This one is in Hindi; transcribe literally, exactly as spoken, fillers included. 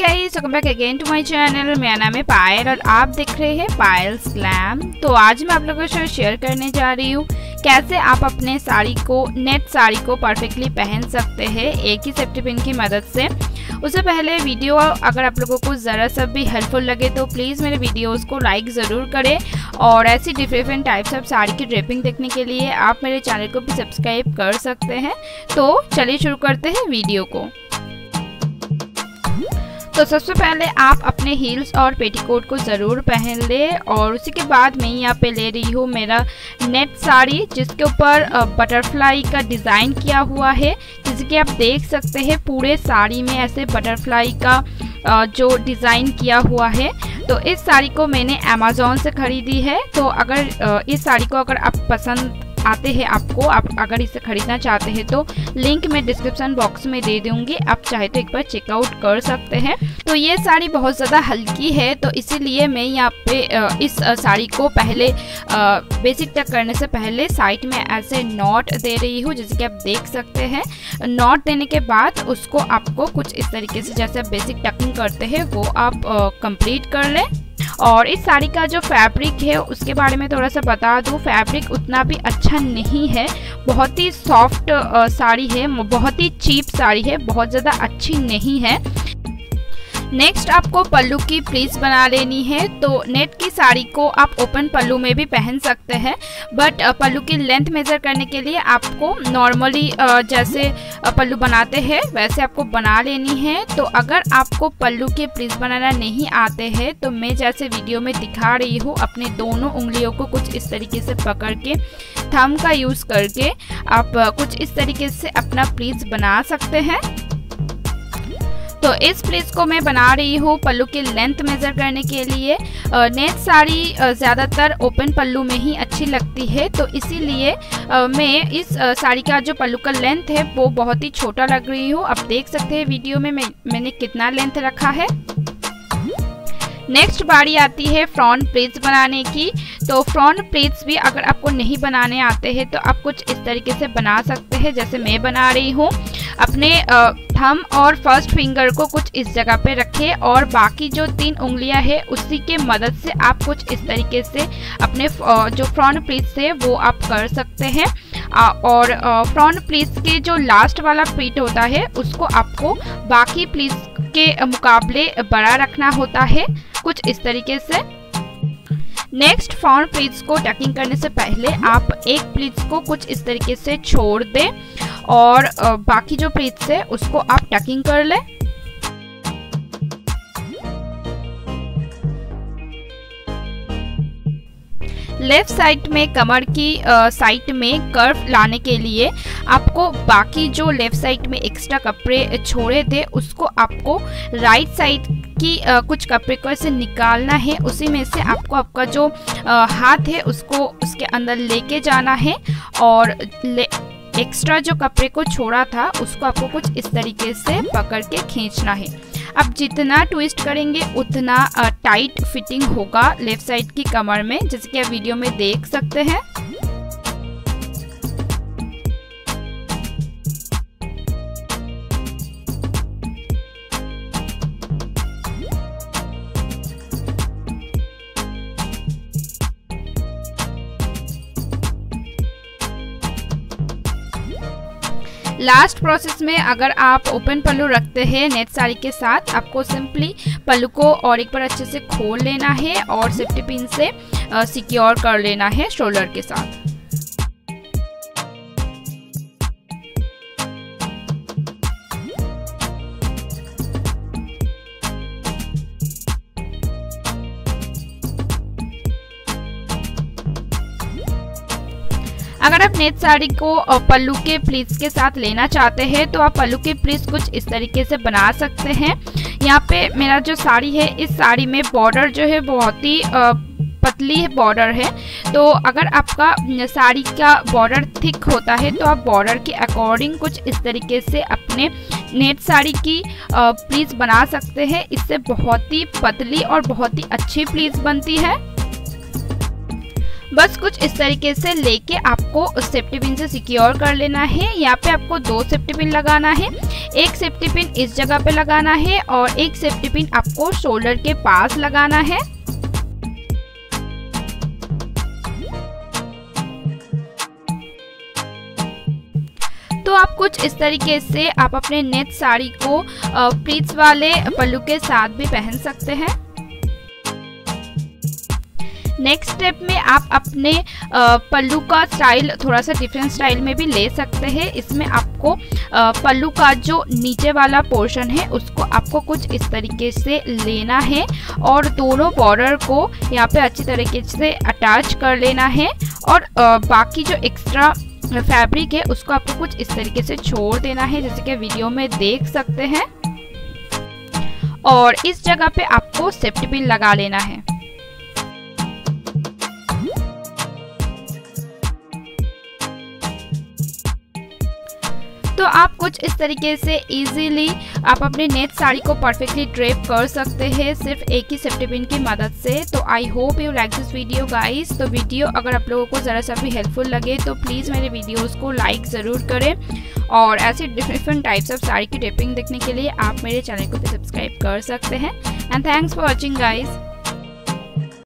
Hi guys, welcome back again to my channel. मेरा नाम है पायल और आप देख रहे हैं पायल स्लैम। तो आज मैं आप लोगों के साथ शेयर करने जा रही हूँ कैसे आप अपने साड़ी को नेट साड़ी को परफेक्टली पहन सकते हैं एक ही सेफ्टी पिन की मदद से। उससे पहले वीडियो अगर आप लोगों को ज़रा सा भी हेल्पफुल लगे तो प्लीज़ मेरे वीडियोस को लाइक ज़रूर करें और ऐसी डिफरेंट टाइप्स ऑफ साड़ी की ड्रेपिंग देखने के लिए आप मेरे चैनल को भी सब्सक्राइब कर सकते हैं। तो चलिए शुरू करते हैं वीडियो को। तो सबसे पहले आप अपने हील्स और पेटीकोट को ज़रूर पहन लें और उसी के बाद मैं यहाँ पे ले रही हूँ मेरा नेट साड़ी जिसके ऊपर बटरफ्लाई का डिज़ाइन किया हुआ है, जैसे कि आप देख सकते हैं पूरे साड़ी में ऐसे बटरफ्लाई का जो डिज़ाइन किया हुआ है। तो इस साड़ी को मैंने अमेज़ॉन से ख़रीदी है। तो अगर इस साड़ी को अगर आप पसंद आते हैं आपको आप अगर इसे ख़रीदना चाहते हैं तो लिंक मैं डिस्क्रिप्शन बॉक्स में दे दूँगी, आप चाहे तो एक बार चेकआउट कर सकते हैं। तो ये साड़ी बहुत ज़्यादा हल्की है तो इसीलिए मैं यहाँ पे इस साड़ी को पहले बेसिक तक करने से पहले साइड में ऐसे नॉट दे रही हूँ, जैसे कि आप देख सकते हैं। नॉट देने के बाद उसको आपको कुछ इस तरीके से जैसे आप बेसिक टकिंग करते हैं वो आप कंप्लीट कर लें। और इस साड़ी का जो फैब्रिक है उसके बारे में थोड़ा सा बता दूँ, फैब्रिक उतना भी अच्छा नहीं है, बहुत ही सॉफ्ट साड़ी है, बहुत ही चीप साड़ी है, बहुत ज़्यादा अच्छी नहीं है। नेक्स्ट आपको पल्लू की प्लीस बना लेनी है। तो नेट की साड़ी को आप ओपन पल्लू में भी पहन सकते हैं, बट पल्लू की लेंथ मेज़र करने के लिए आपको नॉर्मली जैसे पल्लू बनाते हैं वैसे आपको बना लेनी है। तो अगर आपको पल्लू के प्लीस बनाना नहीं आते हैं तो मैं जैसे वीडियो में दिखा रही हूँ अपने दोनों उंगलियों को कुछ इस तरीके से पकड़ के थंब का यूज़ करके आप कुछ इस तरीके से अपना प्लीस बना सकते हैं। तो इस प्लीस को मैं बना रही हूँ पल्लू की लेंथ मेज़र करने के लिए। नेट साड़ी ज़्यादातर ओपन पल्लू में ही अच्छी लगती है तो इसीलिए मैं इस साड़ी का जो पल्लू का लेंथ है वो बहुत ही छोटा लग रही हूँ। आप देख सकते हैं वीडियो में मैं, मैंने कितना लेंथ रखा है। नेक्स्ट बारी आती है फ्रंट प्लीट्स बनाने की। तो फ्रंट प्लीट्स भी अगर आपको नहीं बनाने आते हैं तो आप कुछ इस तरीके से बना सकते हैं जैसे मैं बना रही हूँ। अपने थंब और फर्स्ट फिंगर को कुछ इस जगह पे रखें और बाकी जो तीन उंगलियां है उसी के मदद से आप कुछ इस तरीके से अपने जो फ्रंट प्लीट्स है वो आप कर सकते हैं। और फ्रंट प्लीट्स के जो लास्ट वाला प्लीट होता है उसको आपको बाकी प्लीट्स के मुकाबले बड़ा रखना होता है, कुछ इस तरीके से। नेक्स्ट फ्रंट प्लीट्स को टकिंग करने से पहले आप एक प्लीट्स को कुछ इस तरीके से छोड़ दें और बाकी जो प्लीट्स है उसको आप टकिंग कर लें। लेफ़्ट साइड में कमर की साइड में कर्व लाने के लिए आपको बाकी जो लेफ़्ट साइड में एक्स्ट्रा कपड़े छोड़े थे उसको आपको राइट साइड की आ, कुछ कपड़े को ऐसे निकालना है। उसी में से आपको आपका जो आ, हाथ है उसको उसके अंदर लेके जाना है और एक्स्ट्रा जो कपड़े को छोड़ा था उसको आपको कुछ इस तरीके से पकड़ के खींचना है। आप जितना ट्विस्ट करेंगे उतना टाइट फिटिंग होगा लेफ्ट साइड की कमर में, जैसे कि आप वीडियो में देख सकते हैं। लास्ट प्रोसेस में अगर आप ओपन पल्लू रखते हैं नेट साड़ी के साथ आपको सिंपली पल्लू को और एक बार अच्छे से खोल लेना है और सेफ्टी पिन से सिक्योर कर लेना है शोल्डर के साथ। अगर आप नेट साड़ी को पल्लू के प्लीट्स के साथ लेना चाहते हैं तो आप पल्लू के प्लीट्स कुछ इस तरीके से बना सकते हैं। यहाँ पे मेरा जो साड़ी है इस साड़ी में बॉर्डर जो है बहुत ही पतली बॉर्डर है। तो अगर आपका साड़ी का बॉर्डर थिक होता है तो आप बॉर्डर के अकॉर्डिंग कुछ इस तरीके से अपने नेट साड़ी की प्लीट्स बना सकते हैं। इससे बहुत ही पतली और बहुत ही अच्छी प्लीट्स बनती है। बस कुछ इस तरीके से लेके आपको उस सेफ्टी पिन से सिक्योर कर लेना है। यहाँ पे आपको दो सेफ्टी पिन लगाना है, एक सेफ्टी पिन इस जगह पे लगाना है और एक सेफ्टी पिन आपको शोल्डर के पास लगाना है। तो आप कुछ इस तरीके से आप अपने नेट साड़ी को प्लीट्स वाले पल्लू के साथ भी पहन सकते हैं। नेक्स्ट स्टेप में आप अपने पल्लू का स्टाइल थोड़ा सा डिफरेंट स्टाइल में भी ले सकते हैं। इसमें आपको पल्लू का जो नीचे वाला पोर्शन है उसको आपको कुछ इस तरीके से लेना है और दोनों बॉर्डर को यहाँ पे अच्छी तरीके से अटैच कर लेना है और बाकी जो एक्स्ट्रा फैब्रिक है उसको आपको कुछ इस तरीके से छोड़ देना है, जैसे कि वीडियो में देख सकते हैं। और इस जगह पे आपको सेफ्टी पिन लगा लेना है। तो आप कुछ इस तरीके से इजीली आप अपने नेट साड़ी को परफेक्टली ड्रेप कर सकते हैं सिर्फ एक ही सेफ्टी पिन की मदद से। तो I hope you like this video guys. तो वीडियो अगर आप लोगों को ज़रा सा भी हेल्पफुल लगे तो प्लीज़ मेरे वीडियोस को लाइक ज़रूर करें और ऐसे डिफरेंट टाइप्स ऑफ साड़ी की टेपिंग देखने के लिए आप मेरे चैनल को भी सब्सक्राइब कर सकते हैं। And thanks for watching guys.